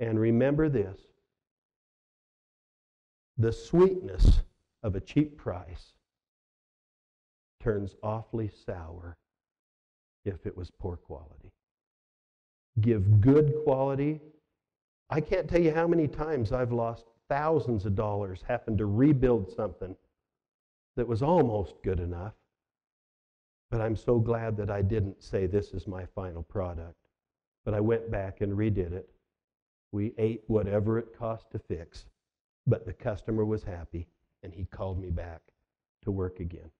And remember this, the sweetness of a cheap price turns awfully sour if it was poor quality. Give good quality. I can't tell you how many times I've lost thousands of dollars having to rebuild something that was almost good enough, but I'm so glad that I didn't say this is my final product, but I went back and redid it. We ate whatever it cost to fix, but the customer was happy, and he called me back to work again.